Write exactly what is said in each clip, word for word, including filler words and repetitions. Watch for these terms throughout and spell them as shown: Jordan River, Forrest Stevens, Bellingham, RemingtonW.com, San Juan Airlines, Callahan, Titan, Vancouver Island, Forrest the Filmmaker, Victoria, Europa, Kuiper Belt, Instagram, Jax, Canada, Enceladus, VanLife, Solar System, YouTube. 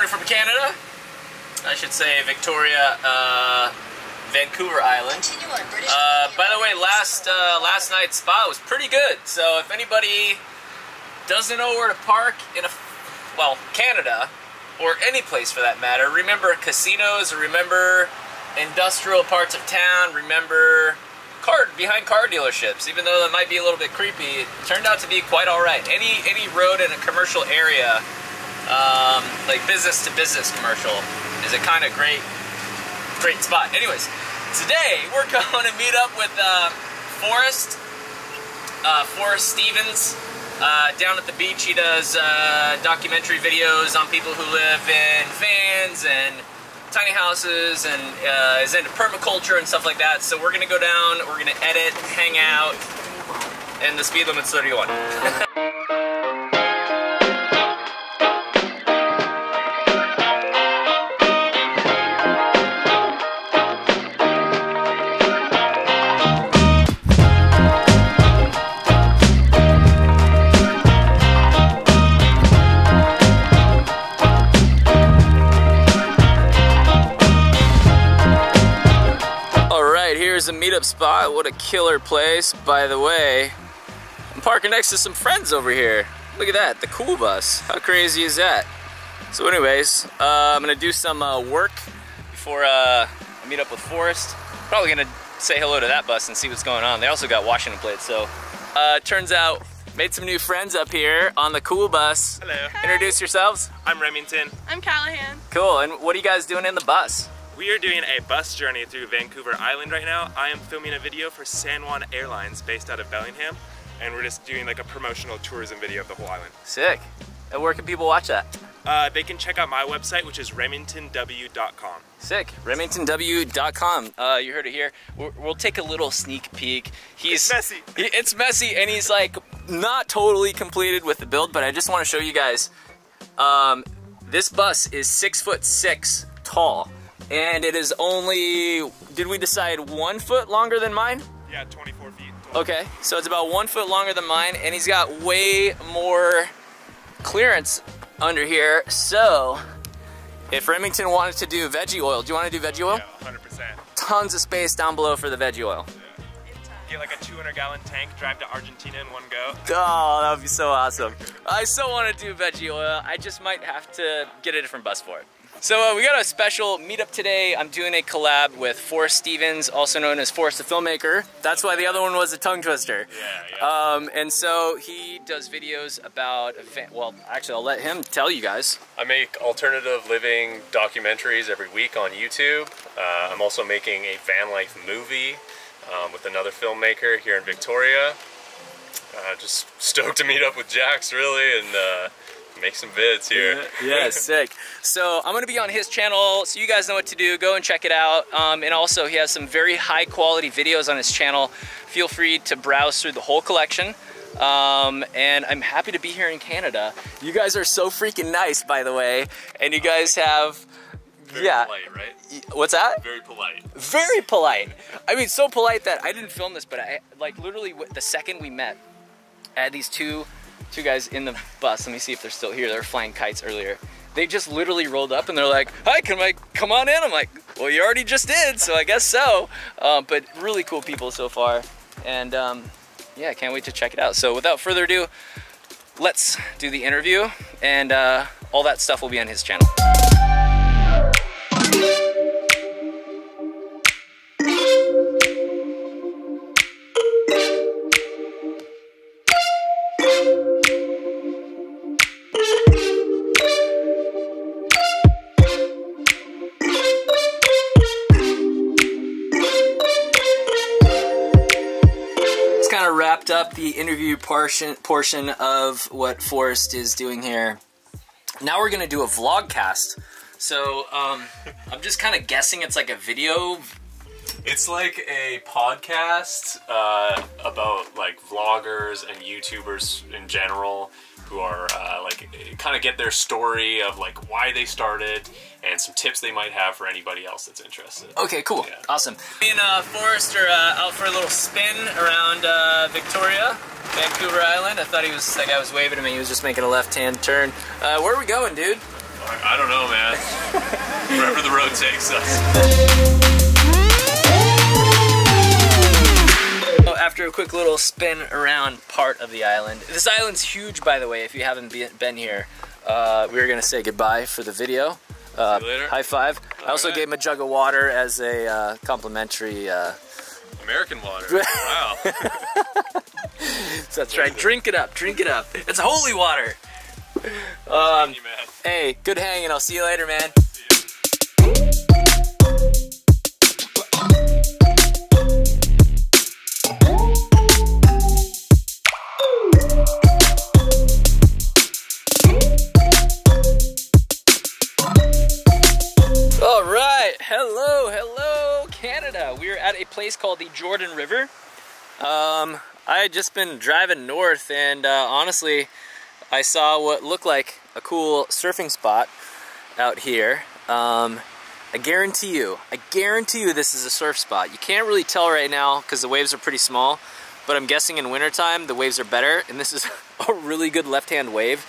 morning from Canada. I should say Victoria, uh, Vancouver Island. Uh, by the way, last uh, last night's spot was pretty good. So if anybody doesn't know where to park in a, well, Canada, or any place for that matter, remember casinos, remember industrial parts of town, remember car behind car dealerships. Even though that might be a little bit creepy, it turned out to be quite all right. Any any road in a commercial area, um, like business to business commercial, is a kind of great great spot. Anyways, today we're going to meet up with uh, Forrest, uh, Forrest Stevens. Uh, down at the beach, he does uh, documentary videos on people who live in vans and tiny houses, and uh, is into permaculture and stuff like that. So we're gonna go down, we're gonna edit, hang out, and the speed limit's thirty-one. A meetup spot. What a killer place. By the way, I'm parking next to some friends over here. Look at that, the cool bus. How crazy is that? So anyways, uh, I'm gonna do some uh, work before uh, I meet up with Forrest. Probably gonna say hello to that bus and see what's going on. They also got Washington plates, so uh, turns out made some new friends up here on the cool bus. Hello. Hi. Introduce yourselves. I'm Remington. I'm Callahan. Cool. And what are you guys doing in the bus? We are doing a bus journey through Vancouver Island right now. I am filming a video for San Juan Airlines based out of Bellingham, and we're just doing like a promotional tourism video of the whole island. Sick. And where can people watch that? Uh, they can check out my website, which is Remington W dot com. Sick. Remington W dot com. Uh, you heard it here. We're, we'll take a little sneak peek. He's, it's messy. He, it's messy, and he's like not totally completed with the build, but I just want to show you guys. Um, this bus is six foot six tall. And it is only, did we decide one foot longer than mine? Yeah, twenty-four feet. Okay, so it's about one foot longer than mine, and he's got way more clearance under here. So, if Remington wanted to do veggie oil, do you want to do veggie oil? Yeah, one hundred percent. Tons of space down below for the veggie oil. Yeah. Get like a two hundred gallon tank, drive to Argentina in one go. Oh, that would be so awesome. I so want to do veggie oil. I just might have to get a different bus for it. So uh, we got a special meetup today. I'm doing a collab with Forrest Stevens, also known as Forrest the Filmmaker. That's why the other one was a tongue twister. Yeah, yeah. Um, and so he does videos about, well, actually I'll let him tell you guys. I make alternative living documentaries every week on YouTube. Uh, I'm also making a van life movie um, with another filmmaker here in Victoria. Uh, just stoked to meet up with Jax, really, and uh, make some vids here. Yeah, yeah. Sick. So I'm gonna be on his channel, so you guys know what to do. Go and check it out. Um, and also he has some very high quality videos on his channel. Feel free to browse through the whole collection. Um, and I'm happy to be here in Canada. You guys are so freaking nice, by the way. And you guys have, very yeah. polite, right? What's that? Very polite. Very polite. I mean, so polite that I didn't film this, but I like literally the second we met, I had these two Two guys in the bus. Let me see if they're still here. They were flying kites earlier. They just literally rolled up and they're like, "Hi, can I come on in?" I'm like, "Well, you already just did, so I guess so." Uh, but really cool people so far, and um, yeah, can't wait to check it out. So without further ado, let's do the interview, and uh, all that stuff will be on his channel. Wrapped up the interview portion portion of what Forrest is doing here. Now we're gonna do a vlogcast. So um, I'm just kind of guessing it's like a video. It's like a podcast uh, about like vloggers and YouTubers in general who are uh, like kind of get their story of like why they started and some tips they might have for anybody else that's interested. Okay, cool, yeah. Awesome. Me and uh, Forrest are uh, out for a little spin around uh, Victoria, Vancouver Island. I thought he was, that guy was waving at me. He was just making a left-hand turn. Uh, where are we going, dude? I don't know, man. road takes us. So after a quick little spin around part of the island, this island's huge, by the way, if you haven't been here. Uh, we were gonna say goodbye for the video. Uh, See you later. High five. All I also right. gave him a jug of water as a uh, complimentary. Uh... American water. Wow. So that's right. Drink it up. Drink it up. It's holy water. Um, hey, good hanging. I'll see you later, man. All right. Hello, hello, Canada. We're at a place called the Jordan River. Um, I had just been driving north, and uh, honestly, I saw what looked like a cool surfing spot out here. Um, I guarantee you, I guarantee you this is a surf spot. You can't really tell right now because the waves are pretty small, but I'm guessing in wintertime the waves are better, and this is a really good left-hand wave.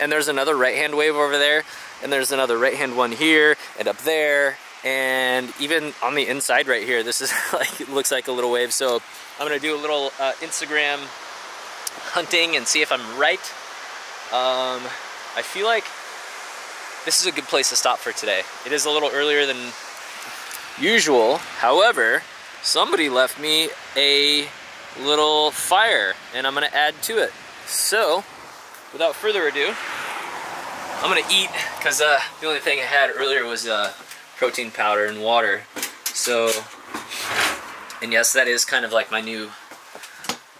And there's another right-hand wave over there, and there's another right-hand one here, and up there, and even on the inside right here, this is like, it looks like a little wave. So I'm gonna do a little uh, Instagram hunting and see if I'm right. Um, I feel like this is a good place to stop for today. It is a little earlier than usual. However, somebody left me a little fire and I'm gonna add to it. So without further ado, I'm gonna eat, because uh, the only thing I had earlier was uh, protein powder and water. So, and yes, that is kind of like my new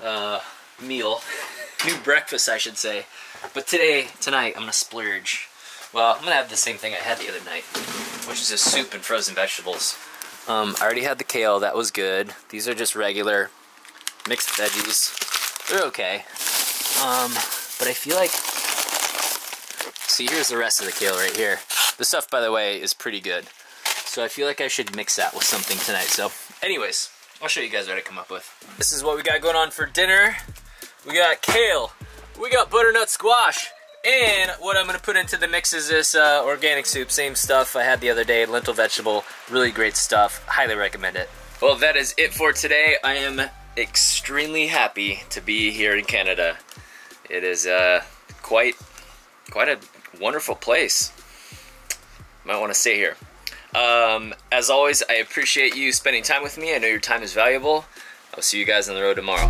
uh, meal, new breakfast, I should say. But today, tonight, I'm gonna splurge. Well, I'm gonna have the same thing I had the other night, which is just soup and frozen vegetables. Um, I already had the kale, that was good. These are just regular mixed veggies. They're okay. Um, but I feel like, see, here's the rest of the kale right here. This stuff, by the way, is pretty good. So I feel like I should mix that with something tonight. So anyways, I'll show you guys what I come up with. This is what we got going on for dinner. We got kale. We got butternut squash, and what I'm gonna put into the mix is this uh, organic soup, same stuff I had the other day, lentil vegetable, really great stuff, highly recommend it. Well, that is it for today. I am extremely happy to be here in Canada. It is uh, quite, quite a wonderful place. Might wanna stay here. Um, as always, I appreciate you spending time with me. I know your time is valuable. I'll see you guys on the road tomorrow.